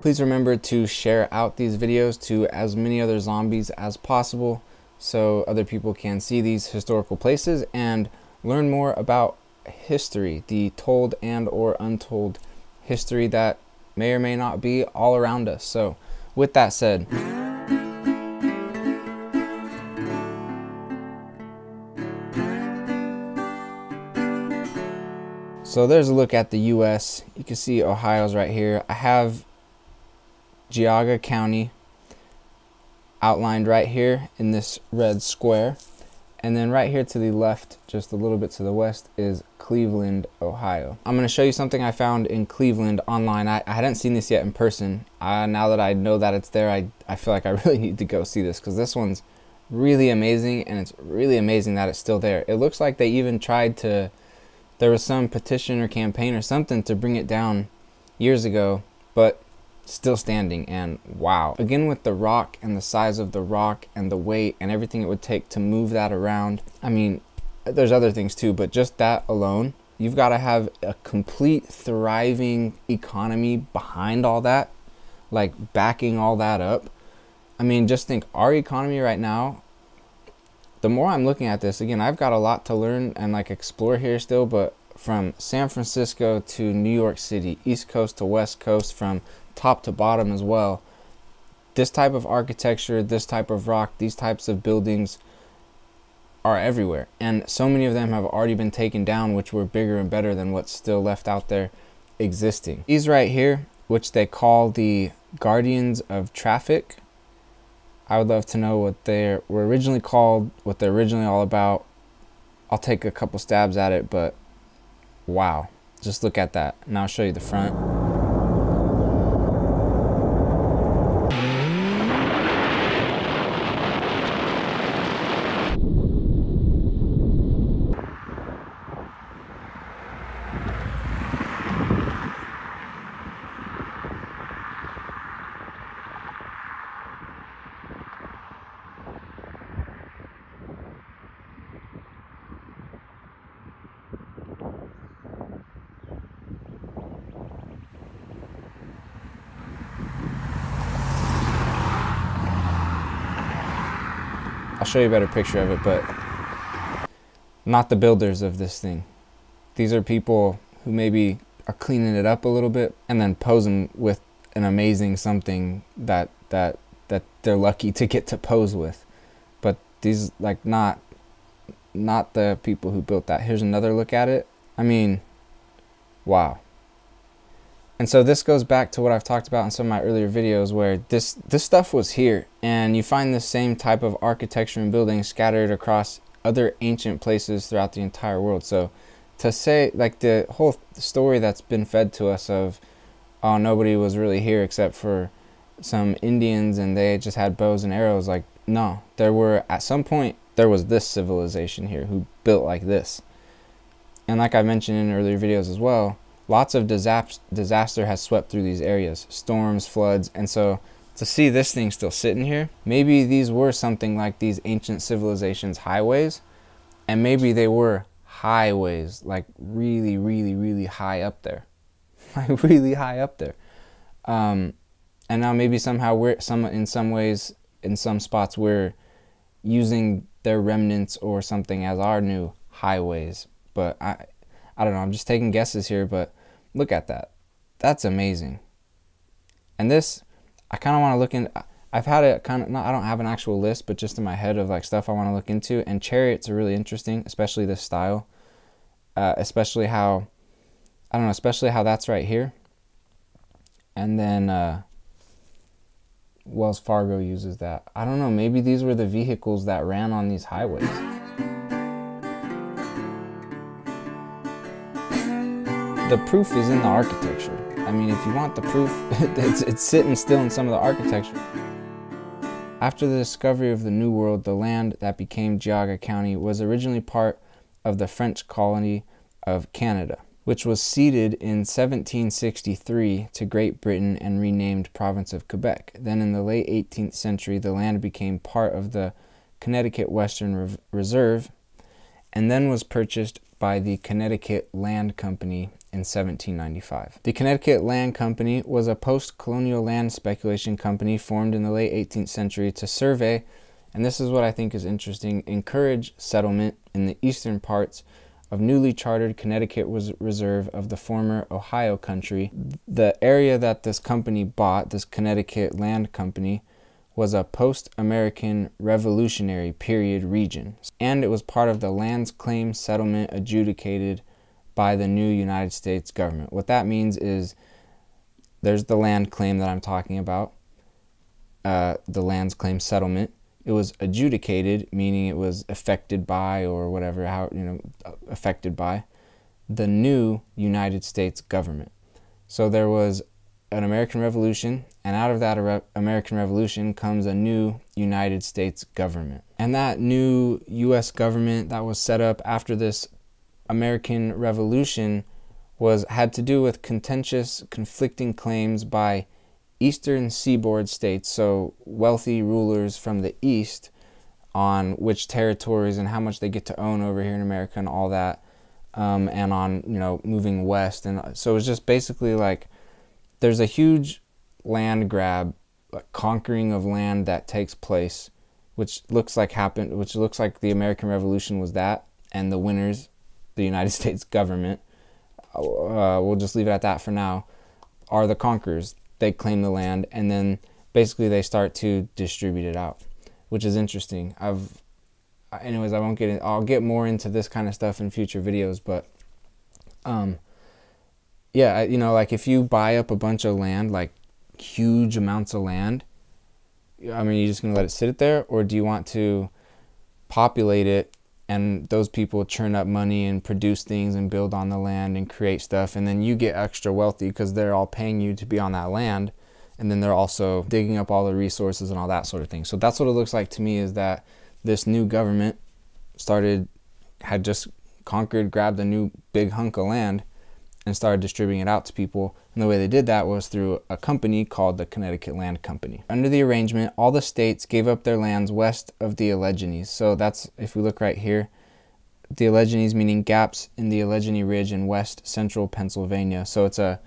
Please remember to share out these videos to as many other zombies as possible so other people can see these historical places and learn more about history, the told and or untold history that may or may not be all around us. So with that said, so there's a look at the US. You can see Ohio's right here. I have Geauga County outlined right here in this red square. And then right here to the left, just a little bit to the west, is Cleveland, Ohio. I'm gonna show you something I found in Cleveland online. I hadn't seen this yet in person. Now that I know that it's there, I feel like I really need to go see this because this one's really amazing, and it's really amazing that it's still there. It looks like they even tried to, there was some petition or campaign or something to bring it down years ago, but still standing. And wow, again, with the rock and the size of the rock and the weight and everything it would take to move that around. I mean, there's other things too, but just that alone, you've got to have a complete thriving economy behind all that, like backing all that up. I mean, just think our economy right now. The more I'm looking at this, again, I've got a lot to learn and like explore here still, but from San Francisco to New York City, East Coast to West Coast, from top to bottom as well. This type of architecture, this type of rock, these types of buildings are everywhere. And so many of them have already been taken down, which were bigger and better than what's still left out there existing. These right here, which they call the Guardians of Traffic. I would love to know what they were originally called, what they're originally all about. I'll take a couple stabs at it, but wow. Just look at that. Now I'll show you the front. I'll show you a better picture of it, but not the builders of this thing. These are people who maybe are cleaning it up a little bit and then posing with an amazing something that they're lucky to get to pose with. But these, like, not the people who built that. Here's another look at it. I mean, wow. And so this goes back to what I've talked about in some of my earlier videos, where this stuff was here, and you find the same type of architecture and buildings scattered across other ancient places throughout the entire world. So to say, like, the whole story that's been fed to us of, oh, nobody was really here except for some Indians and they just had bows and arrows. Like, no, there were, at some point, there was this civilization here who built like this. And like I mentioned in earlier videos as well, lots of disaster has swept through these areas, storms, floods, and so to see this thing still sitting here, maybe these were something like these ancient civilizations' highways, and maybe they were highways, like really, really, really high up there, like really high up there. And now maybe somehow in some spots, we're using their remnants or something as our new highways, but I don't know, I'm just taking guesses here, but look at that. That's amazing. And this, I kind of want to look in. I've had a kind of, I don't have an actual list, but just in my head of like stuff I want to look into. And chariots are really interesting, especially this style. Especially how, I don't know, especially how that's right here. And then Wells Fargo uses that. I don't know, maybe these were the vehicles that ran on these highways. The proof is in the architecture. I mean, if you want the proof, it's sitting still in some of the architecture. After the discovery of the New World, the land that became Geauga County was originally part of the French colony of Canada, which was ceded in 1763 to Great Britain and renamed Province of Quebec. Then in the late 18th century, the land became part of the Connecticut Western Reserve and then was purchased by the Connecticut Land Company in 1795. The Connecticut Land Company was a post-colonial land speculation company formed in the late 18th century to survey, and this is what I think is interesting, encourage settlement in the eastern parts of newly chartered Connecticut Reserve of the former Ohio country. The area that this company bought, this Connecticut Land Company, was a post-American Revolutionary Period region, and it was part of the lands claim settlement adjudicated by the new United States government. What that means is there's the land claim that I'm talking about, the lands claim settlement. It was adjudicated, meaning it was affected by, or whatever, how, you know, affected by the new United States government. So there was an American Revolution, and out of that American Revolution comes a new United States government. And that new U.S. government that was set up after this American Revolution had to do with contentious, conflicting claims by Eastern seaboard states, so wealthy rulers from the east, on which territories and how much they get to own over here in America and all that, and on, you know, moving west. And so it's just basically like there's a huge land grab, like conquering of land that takes place, which looks like happened, which looks like the American Revolution was that, and the winners, the United States government, we'll just leave it at that for now, are the conquerors. They claim the land, and then basically they start to distribute it out, which is interesting. Anyways, I won't get in, I'll get more into this kind of stuff in future videos, but yeah, you know, like if you buy up a bunch of land, like huge amounts of land, I mean, you're just gonna let it sit there, or do you want to populate it and those people churn up money and produce things and build on the land and create stuff, and then you get extra wealthy because they're all paying you to be on that land, and then they're also digging up all the resources and all that sort of thing. So that's what it looks like to me, is that this new government had just conquered, grabbed a new big hunk of land and started distributing it out to people. And the way they did that was through a company called the Connecticut Land Company. Under the arrangement, all the states gave up their lands west of the Alleghenies. So that's, if we look right here, the Alleghenies meaning gaps in the Allegheny Ridge in west central Pennsylvania. So it's an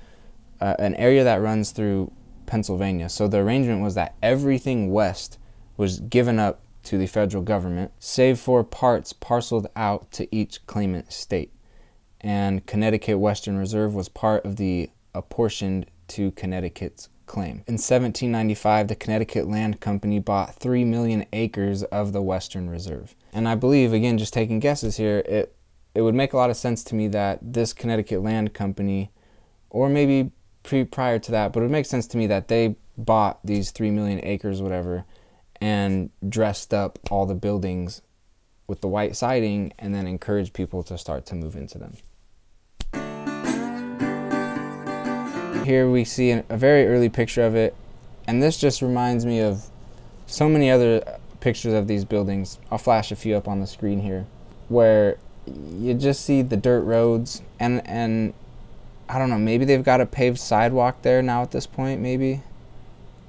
area that runs through Pennsylvania. So the arrangement was that everything west was given up to the federal government, save for parts parceled out to each claimant state. And Connecticut Western Reserve was part of the apportioned to Connecticut's claim. In 1795, the Connecticut Land Company bought 3 million acres of the Western Reserve. And I believe, again, just taking guesses here, it would make a lot of sense to me that this Connecticut Land Company, or maybe prior to that, but it would make sense to me that they bought these 3 million acres, whatever, and dressed up all the buildings with the white siding and then encouraged people to start to move into them. Here we see a very early picture of it, and this just reminds me of so many other pictures of these buildings. I'll flash a few up on the screen here, where you just see the dirt roads, and I don't know, maybe they've got a paved sidewalk there now at this point, maybe.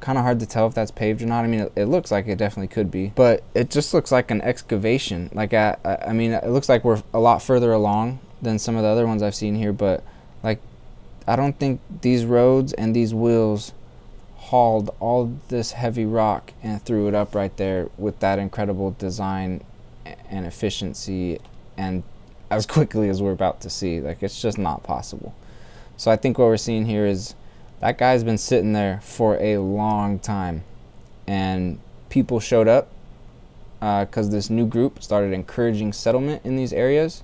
Kind of hard to tell if that's paved or not. I mean, it looks like it definitely could be, but it just looks like an excavation. Like, I mean, it looks like we're a lot further along than some of the other ones I've seen here, but like, I don't think these roads and these wheels hauled all this heavy rock and threw it up right there with that incredible design and efficiency and as quickly as we're about to see. Like, it's just not possible. So I think what we're seeing here is that guy's been sitting there for a long time, and people showed up because this new group started encouraging settlement in these areas,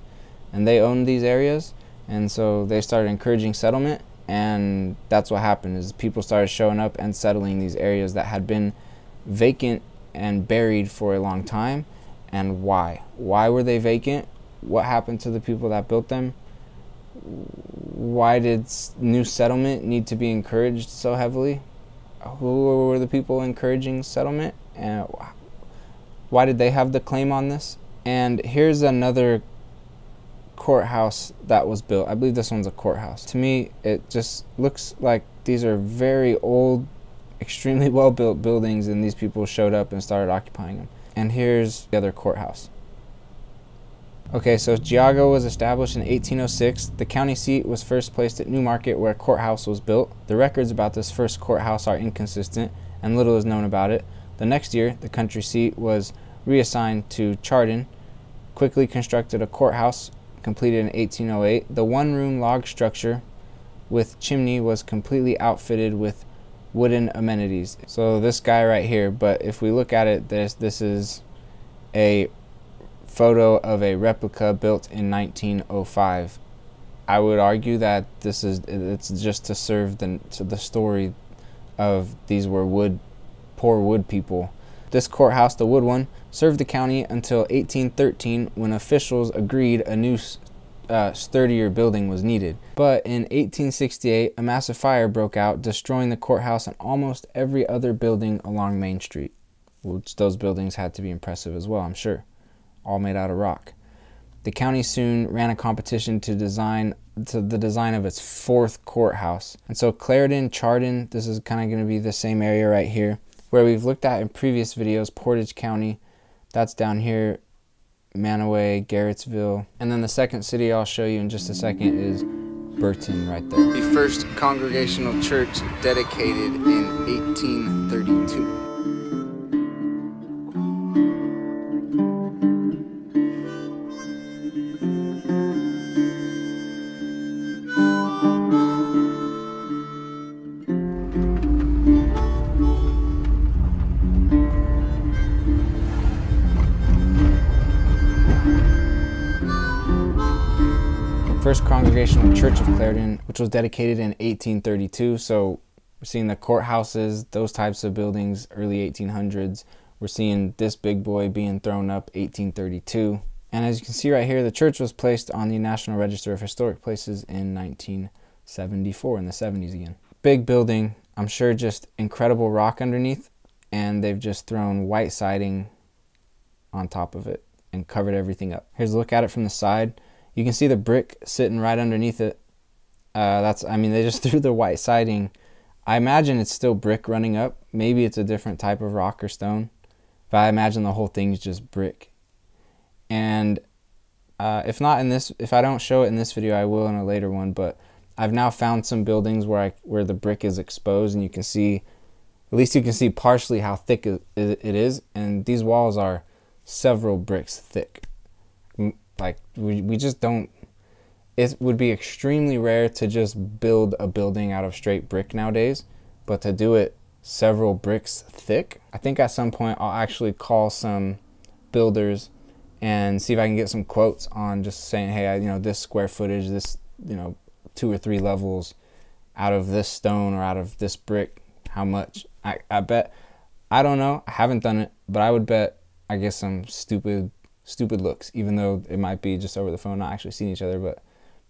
and they owned these areas. And so they started encouraging settlement, and that's what happened, is people started showing up and settling these areas that had been vacant and buried for a long time. And why? Why were they vacant? What happened to the people that built them? Why did new settlement need to be encouraged so heavily? Who were the people encouraging settlement? And why did they have the claim on this? And here's another courthouse that was built. I believe this one's a courthouse. To me, it just looks like these are very old, extremely well-built buildings, and these people showed up and started occupying them. And here's the other courthouse. Okay, so Geauga was established in 1806. The county seat was first placed at New Market, where a courthouse was built. The records about this first courthouse are inconsistent, and little is known about it. The next year, the county seat was reassigned to Chardon, quickly constructed a courthouse, completed in 1808. The one-room log structure with chimney was completely outfitted with wooden amenities. So this guy right here, but if we look at it, this is a photo of a replica built in 1905. I would argue that it's just to serve the story of these were poor wood people. This courthouse, the wood one, served the county until 1813, when officials agreed a new sturdier building was needed. But in 1868, a massive fire broke out, destroying the courthouse and almost every other building along Main Street, which those buildings had to be impressive as well, I'm sure, all made out of rock. The county soon ran a competition to the design of its fourth courthouse. And so Claridon, Chardon, this is kind of going to be the same area right here, where we've looked at in previous videos, Portage County, that's down here, Manaway, Garrettsville. And then the second city I'll show you in just a second is Burton right there. The first Congregational church dedicated in 1832. First Congregational Church of Claridon, which was dedicated in 1832. So we're seeing the courthouses, those types of buildings, early 1800s. We're seeing this big boy being thrown up, 1832. And as you can see right here, the church was placed on the National Register of Historic Places in 1974, in the 70s again. Big building, I'm sure just incredible rock underneath, and they've just thrown white siding on top of it and covered everything up. Here's a look at it from the side. You can see the brick sitting right underneath it. They just threw the white siding. I imagine it's still brick running up. Maybe it's a different type of rock or stone, but I imagine the whole thing's just brick. And if I don't show it in this video, I will in a later one. But I've now found some buildings where the brick is exposed, and you can see, at least you can see partially how thick it is. And these walls are several bricks thick. Like we just don't, it would be extremely rare to just build a building out of straight brick nowadays, but to do it several bricks thick, I think at some point I'll actually call some builders and see if I can get some quotes on just saying, hey, this square footage, this, 2 or 3 levels out of this stone or out of this brick, how much? I bet, I don't know, I haven't done it, but I would bet I get some stupid looks, even though it might be just over the phone, not actually seeing each other, but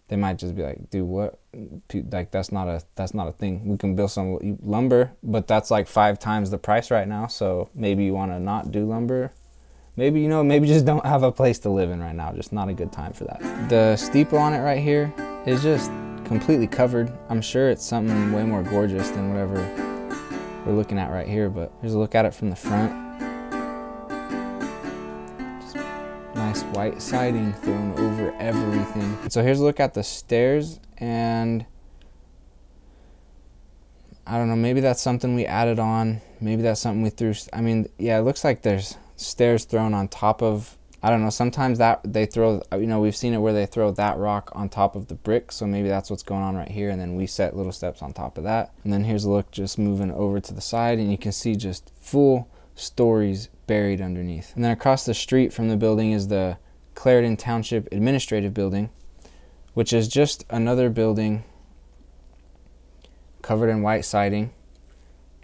they might just be like, dude, what? Like, that's not a thing. We can build some lumber, but that's like 5 times the price right now. So maybe you want to not do lumber. Maybe, maybe just don't have a place to live in right now. Just not a good time for that. The steeple on it right here is just completely covered. I'm sure it's something way more gorgeous than whatever we're looking at right here, but here's a look at it from the front. Nice white siding thrown over everything. So here's a look at the stairs, and I don't know, maybe that's something we added on. Maybe that's something we threw. I mean, yeah, it looks like there's stairs thrown on top of, I don't know, sometimes that they throw, we've seen it where they throw that rock on top of the brick. So maybe that's what's going on right here. And then we set little steps on top of that. And then here's a look just moving over to the side, and you can see just full stories buried underneath. And then across the street from the building is the Claridon Township Administrative Building, which is just another building covered in white siding.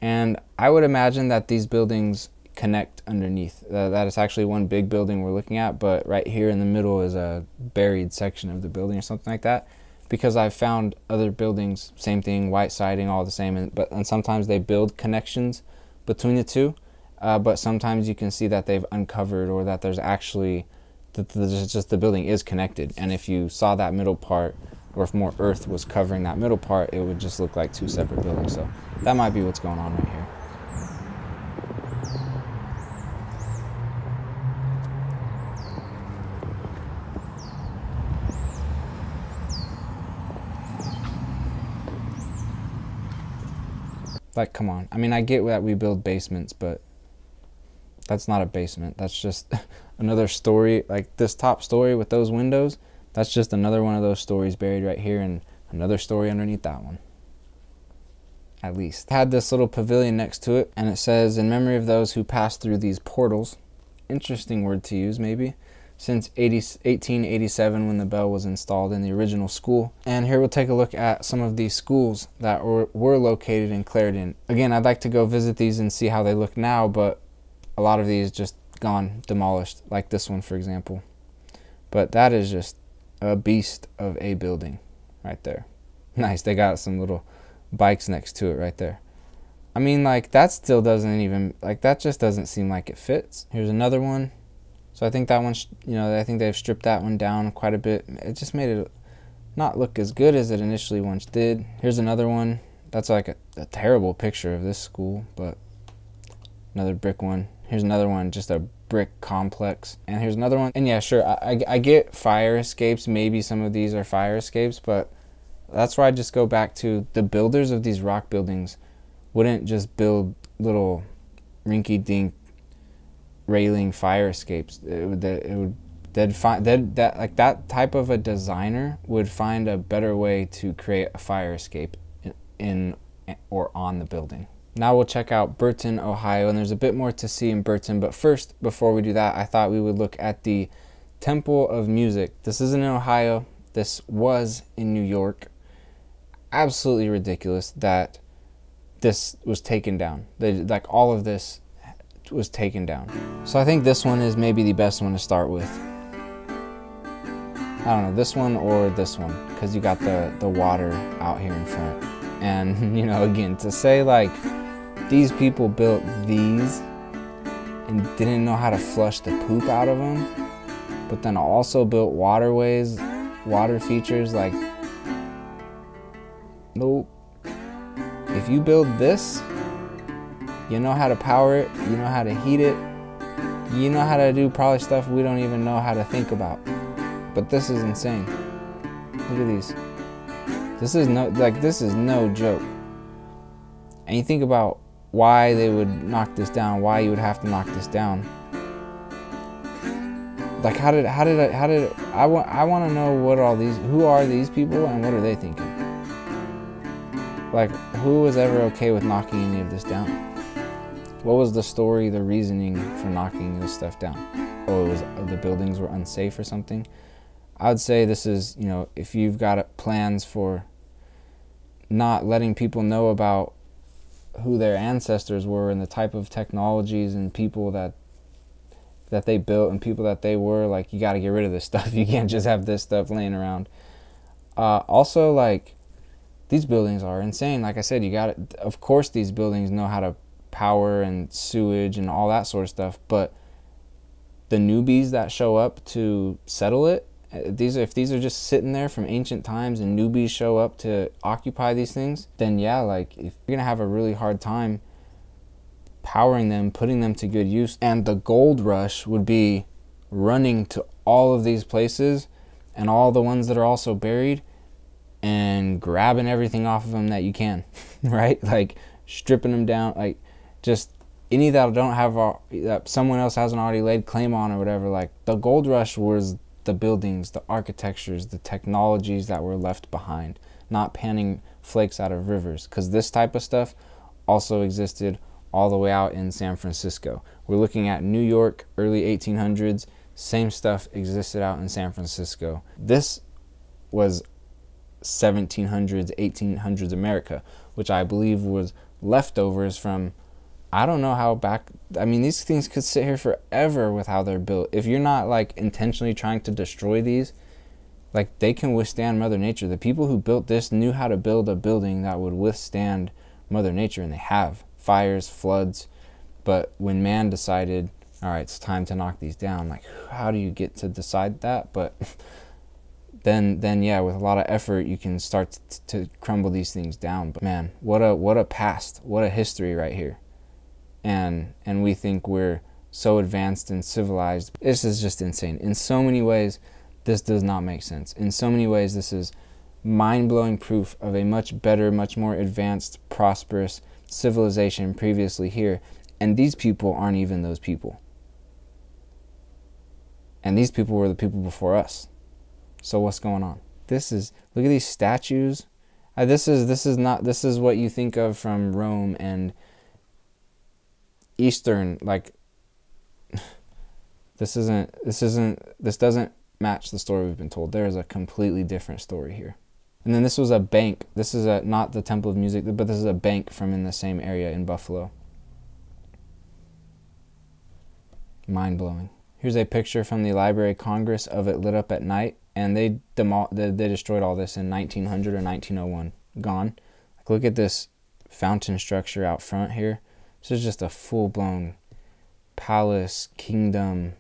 And I would imagine that these buildings connect underneath. That is actually one big building we're looking at, but right here in the middle is a buried section of the building or something like that, because I've found other buildings, same thing, white siding, all the same, and sometimes they build connections between the two. But sometimes you can see that they've uncovered, or that there's actually, just the building is connected. And if you saw that middle part, or if more earth was covering that middle part, it would just look like 2 separate buildings. So that might be what's going on right here. Like, come on. I mean, I get that we build basements, but that's not a basement. That's just another story. Like, this top story with those windows, that's just another one of those stories buried right here and another story underneath that one. At least. Had this little pavilion next to it, and it says, in memory of those who passed through these portals. Interesting word to use, maybe. Since 1887, when the bell was installed in the original school. And here we'll take a look at some of these schools that were located in Claridon. Again, I'd like to go visit these and see how they look now, but a lot of these just gone, demolished, like this one, for example. But that is just a beast of a building right there. Nice, they got some little bikes next to it right there. I mean, like, that still doesn't even, like, that just doesn't seem like it fits. Here's another one. So I think that one, you know, I think they've stripped that one down quite a bit. It just made it not look as good as it initially once did. Here's another one. That's like a terrible picture of this school, but another brick one. Here's another one, just a brick complex. And here's another one. And yeah, sure, I get fire escapes. Maybe some of these are fire escapes, but that's where I just go back to the builders of these rock buildings wouldn't just build little rinky-dink railing fire escapes. That type of a designer would find a better way to create a fire escape in or on the building. Now we'll check out Burton, Ohio, and there's a bit more to see in Burton, but first, before we do that, I thought we would look at the Temple of Music. This isn't in Ohio. This was in New York. Absolutely ridiculous that this was taken down. Like, all of this was taken down. So I think this one is maybe the best one to start with. I don't know, this one or this one, because you got the water out here in front. And, you know, again, to say like these people built these and didn't know how to flush the poop out of them, but then also built waterways, water features, like, nope. If you build this, you know how to power it, you know how to heat it, you know how to do probably stuff we don't even know how to think about. But this is insane. Look at these. This is no joke. And you think about why they would knock this down, why you would have to knock this down. Like, I want to know what all these, who are these people and what are they thinking? Like, who was ever okay with knocking any of this down? What was the story, the reasoning for knocking this stuff down? Oh, it was the buildings were unsafe or something? I would say this is, you know, if you've got plans for not letting people know about who their ancestors were and the type of technologies and people that they built and people that they were, like, you got to get rid of this stuff. You can't just have this stuff laying around. Also, like, these buildings are insane. Like I said, you got it. Of course, these buildings know how to power and sewage and all that sort of stuff, but the newbies that show up to settle it, if these are just sitting there from ancient times and newbies show up to occupy these things, then yeah, like, if you're gonna have a really hard time powering them, putting them to good use. And the gold rush would be running to all of these places and all the ones that are also buried and grabbing everything off of them that you can, right? Like, stripping them down, like, just any that don't have that someone else hasn't already laid claim on or whatever. Like, the gold rush was the buildings, the architectures, the technologies that were left behind, not panning flakes out of rivers, because this type of stuff also existed all the way out in San Francisco. We're looking at New York, early 1800s. Same stuff existed out in San Francisco. This was 1700s, 1800s America, which I believe was leftovers from, I don't know how back, I mean, these things could sit here forever with how they're built. If you're not, like, intentionally trying to destroy these, like, they can withstand Mother Nature. The people who built this knew how to build a building that would withstand Mother Nature, and they have. Fires, floods. But when man decided, all right, it's time to knock these down, like, how do you get to decide that? But then yeah, with a lot of effort, you can start to crumble these things down. But man, what a past, what a history right here. And we think we're so advanced and civilized. This is just insane. In so many ways, this does not make sense. In so many ways, this is mind-blowing proof of a much better, much more advanced, prosperous, civilization previously here, and these people aren't even those people. And these people were the people before us. So what's going on? This is, look at these statues. This is what you think of from Rome and Eastern, like, this doesn't match the story we've been told. There is a completely different story here. And then this was a bank. This is a, not the Temple of Music, but this is a bank from in the same area in Buffalo. Mind-blowing. Here's a picture from the Library of Congress of it lit up at night, and they destroyed all this in 1900 or 1901. Gone. Like, look at this fountain structure out front here. This is just a full-blown palace, kingdom.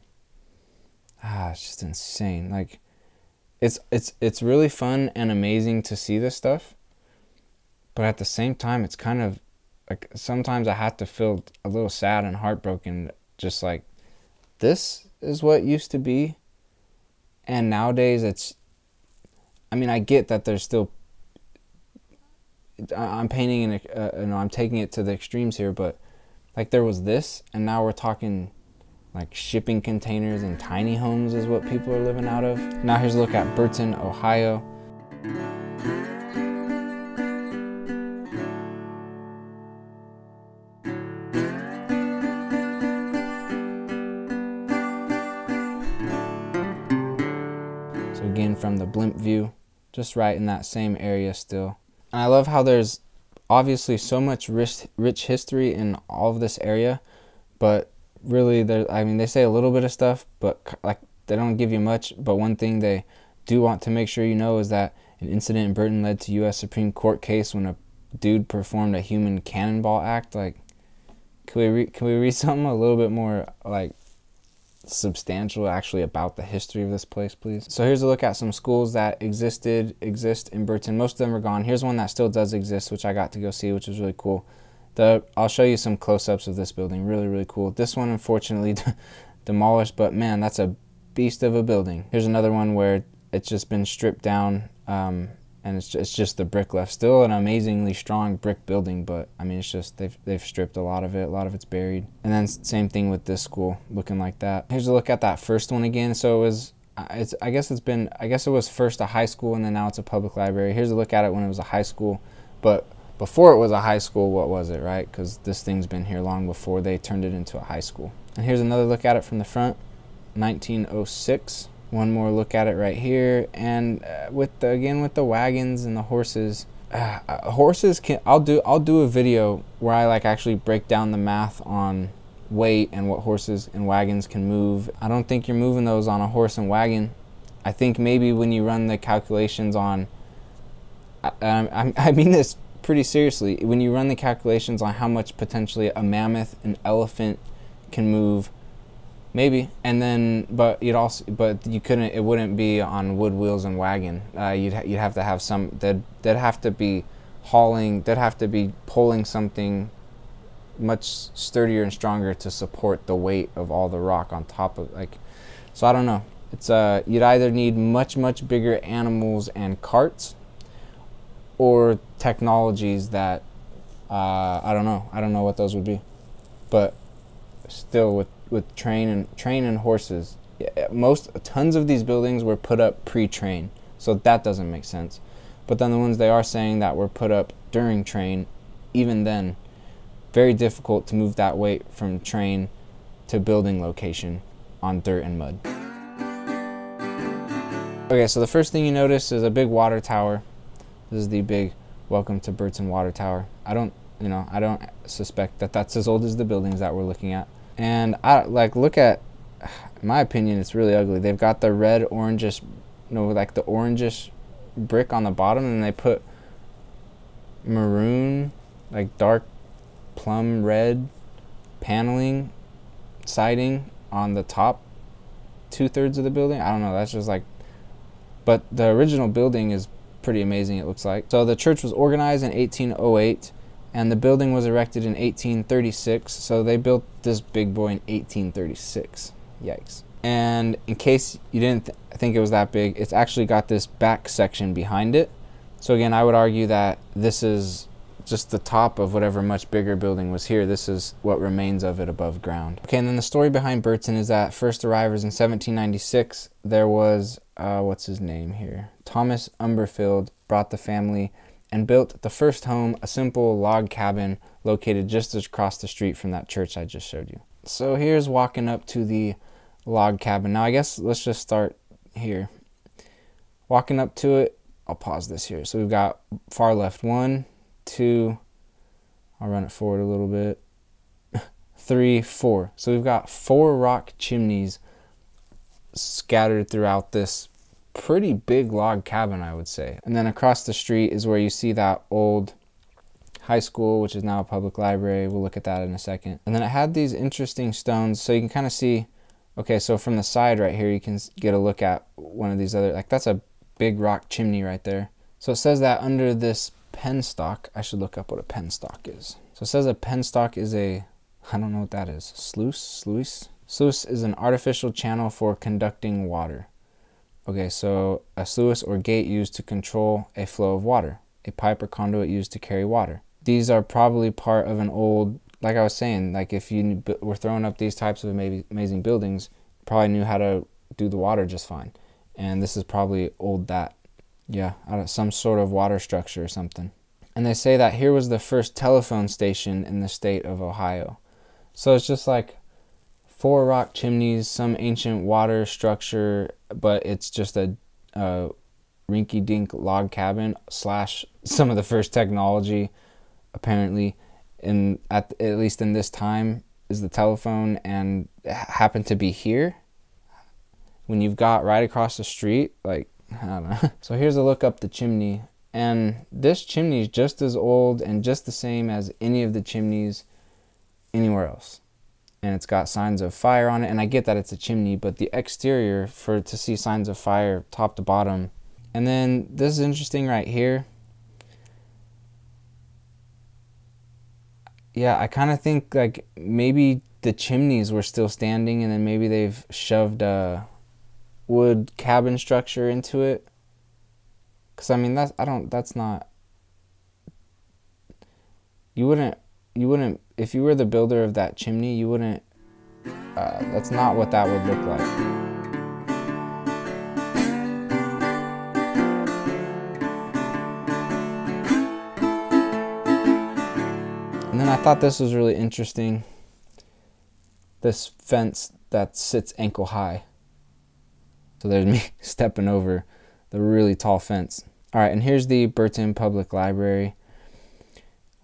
Ah, it's just insane. Like, it's really fun and amazing to see this stuff, but at the same time, it's kind of like sometimes I have to feel a little sad and heartbroken, just like, this is what used to be, and nowadays it's, I mean, I get that there's still, I'm painting in a, you know, I'm taking it to the extremes here, but like there was this, and now we're talking like shipping containers and tiny homes is what people are living out of. Now here's a look at Burton, Ohio. So again, from the blimp view, just right in that same area still. And I love how there's obviously so much rich history in all of this area, but really, I mean, they say a little bit of stuff, but like they don't give you much. But one thing they do want to make sure you know is that an incident in Burton led to U.S. Supreme Court case when a dude performed a human cannonball act. Like, can we read something a little bit more like substantial actually about the history of this place, please? So here's a look at some schools that exist in Burton. Most of them are gone. Here's one that still does exist, which I got to go see, which is really cool. I'll show you some close-ups of this building. Really, really cool. This one, unfortunately, demolished, but man, that's a beast of a building. Here's another one where it's just been stripped down, and it's just the brick left. Still an amazingly strong brick building, but I mean, it's just they've stripped a lot of it. A lot of it's buried. And then same thing with this school, looking like that. Here's a look at that first one again. So it was, I guess it was first a high school, and then now it's a public library. Here's a look at it when it was a high school, but before it was a high school, what was it, right? Because this thing's been here long before they turned it into a high school. And here's another look at it from the front, 1906. One more look at it right here. And with the wagons and the horses. Horses can, I'll do a video where I like actually break down the math on weight and what horses and wagons can move. I don't think you're moving those on a horse and wagon. I think maybe when you run the calculations on, I mean this pretty seriously, when you run the calculations on how much potentially a mammoth, an elephant can move, maybe, and then, but you couldn't, it wouldn't be on wood wheels and wagon. You'd have to have some, they'd have to be hauling, they'd have to be pulling something much sturdier and stronger to support the weight of all the rock on top of, like, so I don't know. It's, you'd either need much, much bigger animals and carts, or technologies that, I don't know what those would be, but still with train and horses, tons of these buildings were put up pre-train, so that doesn't make sense. But then the ones they are saying that were put up during train, even then, very difficult to move that weight from train to building location on dirt and mud. Okay, so the first thing you notice is a big water tower. This is the big welcome to Burton water tower. I don't suspect that that's as old as the buildings that we're looking at. And I like, look at, in my opinion, it's really ugly. They've got the red orangish, you know, like the orangish brick on the bottom, and they put maroon, like dark plum red paneling, siding on the top 2/3 of the building. I don't know, that's just like, but the original building is pretty amazing, it looks like. So the church was organized in 1808, and the building was erected in 1836. So they built this big boy in 1836. Yikes. And in case you didn't think it was that big, it's actually got this back section behind it. So again, I would argue that this is just the top of whatever much bigger building was here. This is what remains of it above ground. Okay, and then the story behind Burton is that first arrivers in 1796, there was, what's his name here? Thomas Umberfield brought the family and built the first home, a simple log cabin located just across the street from that church I just showed you. So here's walking up to the log cabin. Now I guess let's just start here. Walking up to it, I'll pause this here. So we've got far left 1, 2, I'll run it forward a little bit, 3, 4. So we've got 4 rock chimneys scattered throughout this pretty big log cabin, I would say. And then across the street is where you see that old high school, which is now a public library. We'll look at that in a second. And then it had these interesting stones, so you can kind of see, okay, so from the side right here, you can get a look at one of these other, like that's a big rock chimney right there. So it says that under this penstock, I should look up what a penstock is. So it says a penstock is a, I don't know what that is, sluice? Sluice is an artificial channel for conducting water. Okay, so a sluice or gate used to control a flow of water, a pipe or conduit used to carry water. These are probably part of an old, like I was saying, like if you were throwing up these types of amazing buildings, probably knew how to do the water just fine. And this is probably old that, yeah, out of some sort of water structure or something. And they say that here was the first telephone station in the state of Ohio. So it's just like 4 rock chimneys, some ancient water structure, but it's just a rinky-dink log cabin / some of the first technology, apparently, in at least in this time, is the telephone, and happened to be here when you've got right across the street, like, I don't know. So here's a look up the chimney, and this chimney is just as old and just the same as any of the chimneys anywhere else. And it's got signs of fire on it, and I get that it's a chimney, but the exterior for to see signs of fire top to bottom. And then this is interesting right here. Yeah, I kind of think like maybe the chimneys were still standing, and then maybe they've shoved a wood cabin structure into it, because I mean that's not you wouldn't. If you were the builder of that chimney, you wouldn't, that's not what that would look like. And then I thought this was really interesting, this fence that sits ankle high. So there's me stepping over the really tall fence. All right, and here's the Burton Public Library.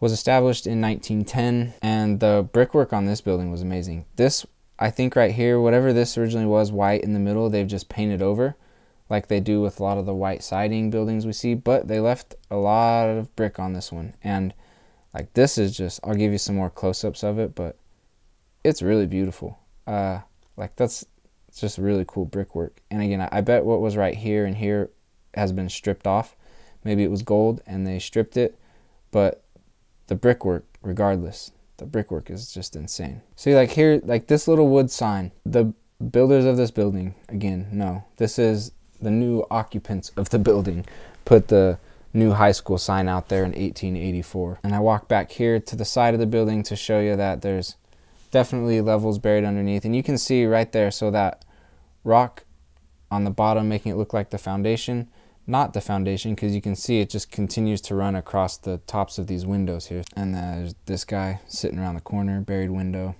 Was established in 1910, and the brickwork on this building was amazing. This, I think right here, whatever this originally was, white in the middle, they've just painted over like they do with a lot of the white siding buildings we see, but they left a lot of brick on this one. And like this is just, I'll give you some more close-ups of it, but it's really beautiful. Like that's, it's just really cool brickwork. And again, I bet what was right here and here has been stripped off. Maybe it was gold and they stripped it, but the brickwork, regardless, the brickwork is just insane. See, like here, like this little wood sign, the builders of this building, again, no, this is the new occupants of the building, put the new high school sign out there in 1884. And I walk back here to the side of the building to show you that there's definitely levels buried underneath. And you can see right there, so that rock on the bottom making it look like the foundation, not the foundation, because you can see it just continues to run across the tops of these windows here. And there's this guy sitting around the corner, buried window.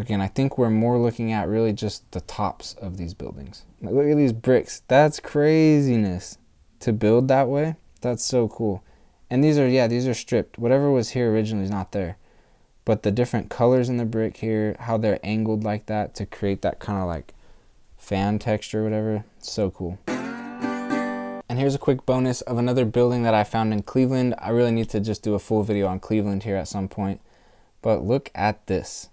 Again, I think we're more looking at really just the tops of these buildings. Now, look at these bricks. That's craziness to build that way. That's so cool. And these are, yeah, these are stripped. Whatever was here originally is not there, but the different colors in the brick here, how they're angled like that to create that kind of like fan texture or whatever, it's so cool. And here's a quick bonus of another building that I found in Cleveland. I really need to just do a full video on Cleveland here at some point, but look at this.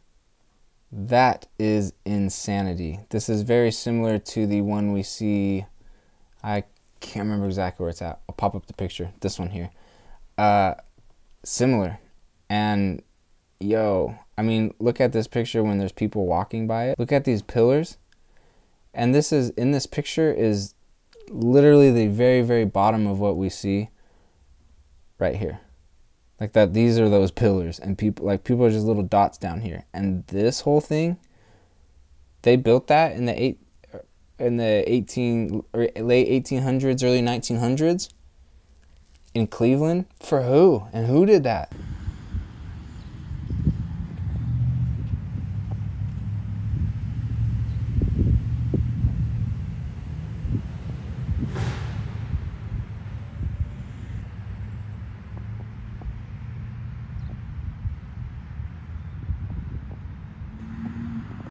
That is insanity. This is very similar to the one we see, I can't remember exactly where it's at. I'll pop up the picture, this one here. Similar, and yo, I mean, look at this picture when there's people walking by it. Look at these pillars. And this is, in this picture, is literally the very, very bottom of what we see right here. Like that, these are those pillars, and people are just little dots down here. And this whole thing, they built that in the late 1800s, early 1900s in Cleveland. For who? And who did that?